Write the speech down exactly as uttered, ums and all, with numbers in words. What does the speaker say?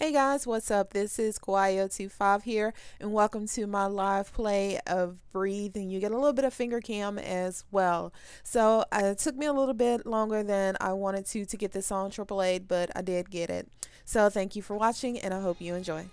Hey guys, what's up? This is Kawaii zero two five here, and welcome to my live play of Breathe, and you get a little bit of finger cam as well. So uh, it took me a little bit longer than I wanted to to get this on triple eight, but I did get it. So thank you for watching, and I hope you enjoy.